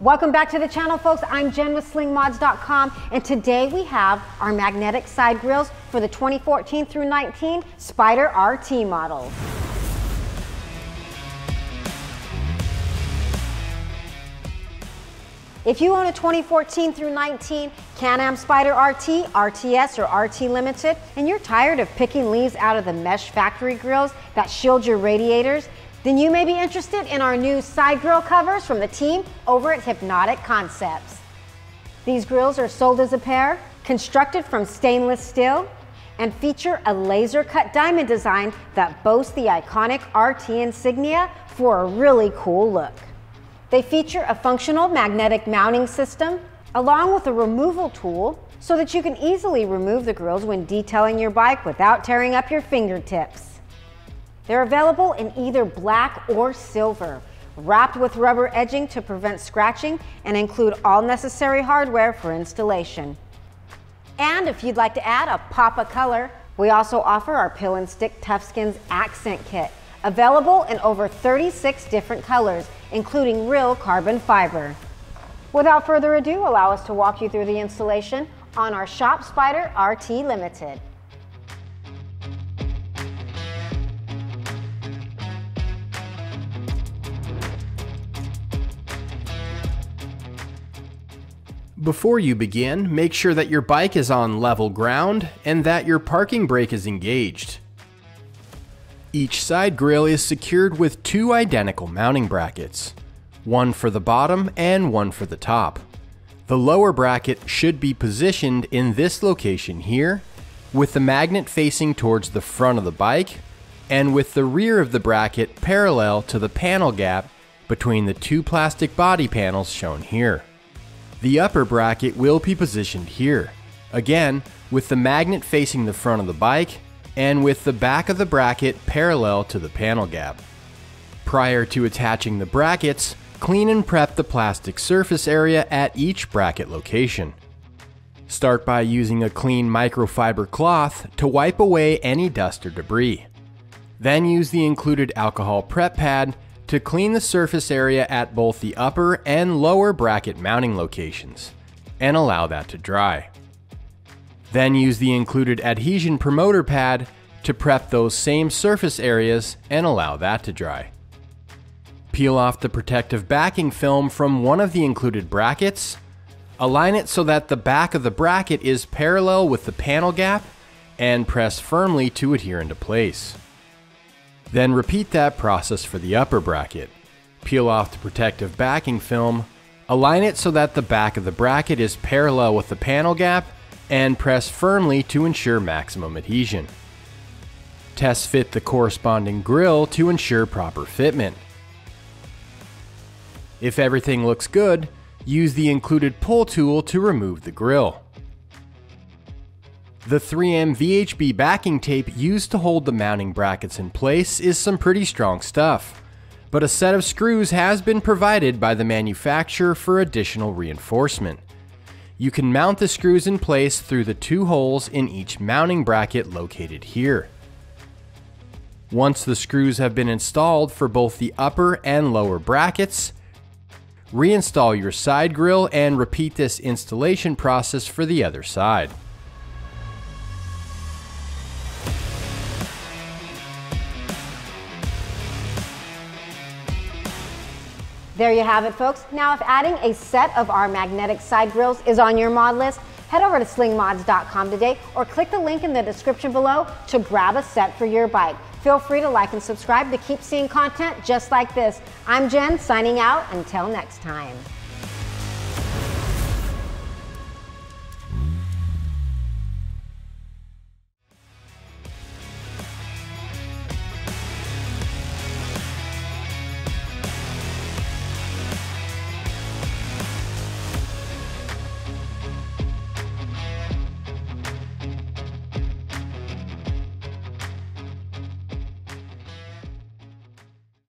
Welcome back to the channel, folks. I'm Jen with SlingMods.com, and today we have our magnetic side grills for the 2014 through 19 Spyder RT models. If you own a 2014 through 19 Can-Am Spyder RT, RT-S, or RT Limited, and you're tired of picking leaves out of the mesh factory grills that shield your radiators, then you may be interested in our new side grill covers from the team over at Hypnotic Concepts. These grills are sold as a pair, constructed from stainless steel, and feature a laser-cut diamond design that boasts the iconic RT Insignia for a really cool look. They feature a functional magnetic mounting system, along with a removal tool, so that you can easily remove the grills when detailing your bike without tearing up your fingertips. They're available in either black or silver, wrapped with rubber edging to prevent scratching, and include all necessary hardware for installation. And if you'd like to add a pop of color, we also offer our Pill and Stick Tufskinz Accent Kit, available in over 36 different colors, including real carbon fiber. Without further ado, allow us to walk you through the installation on our Shop Spyder RT Limited. Before you begin, make sure that your bike is on level ground and that your parking brake is engaged. Each side grille is secured with two identical mounting brackets, one for the bottom and one for the top. The lower bracket should be positioned in this location here, with the magnet facing towards the front of the bike, and with the rear of the bracket parallel to the panel gap between the two plastic body panels shown here. The upper bracket will be positioned here, again with the magnet facing the front of the bike and with the back of the bracket parallel to the panel gap. Prior to attaching the brackets, clean and prep the plastic surface area at each bracket location. Start by using a clean microfiber cloth to wipe away any dust or debris. Then use the included alcohol prep pad to clean the surface area at both the upper and lower bracket mounting locations, and allow that to dry. Then use the included adhesion promoter pad to prep those same surface areas and allow that to dry. Peel off the protective backing film from one of the included brackets, align it so that the back of the bracket is parallel with the panel gap, and press firmly to adhere into place. Then repeat that process for the upper bracket. Peel off the protective backing film, align it so that the back of the bracket is parallel with the panel gap, and press firmly to ensure maximum adhesion. Test fit the corresponding grille to ensure proper fitment. If everything looks good, use the included pull tool to remove the grille. The 3M VHB backing tape used to hold the mounting brackets in place is some pretty strong stuff, but a set of screws has been provided by the manufacturer for additional reinforcement. You can mount the screws in place through the two holes in each mounting bracket located here. Once the screws have been installed for both the upper and lower brackets, reinstall your side grille and repeat this installation process for the other side. There you have it, folks. Now, if adding a set of our magnetic side grills is on your mod list, head over to slingmods.com today or click the link in the description below to grab a set for your bike. Feel free to like and subscribe to keep seeing content just like this. I'm Jen, signing out. Until next time.